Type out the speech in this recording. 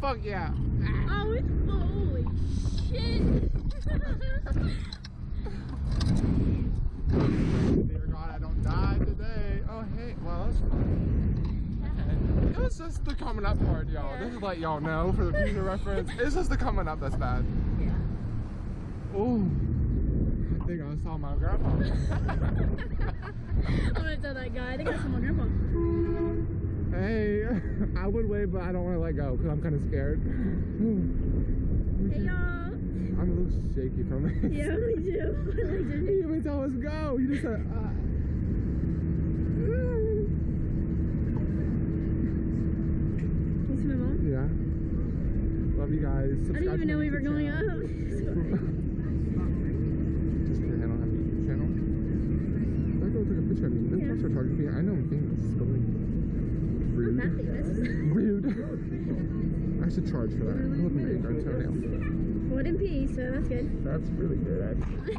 Fuck yeah. Oh, it's holy shit. Dear God, I don't die today. Oh, hey. Well, that's fine. It was just the coming up part, y'all. Yeah. This is let y'all know for the future reference. It's just the coming up that's bad. Yeah. Ooh. I think I saw my grandpa. I'm gonna tell that guy. I think I saw my grandpa. Hey, I would wave, but I don't want to let go because I'm kind of scared. Hey y'all! I'm a little shaky from it. Yeah, me too. You didn't even tell us go. You just said, You see my mom? Yeah. Love you guys. Subscribe. I didn't even know we were going up. Just because I don't have a YouTube channel. I go take a picture of me. This is photography. I know I'm famous. Rude. Rude. I should charge for that. I wouldn't make our toenails. Wood and pea, so that's good. That's really good, actually.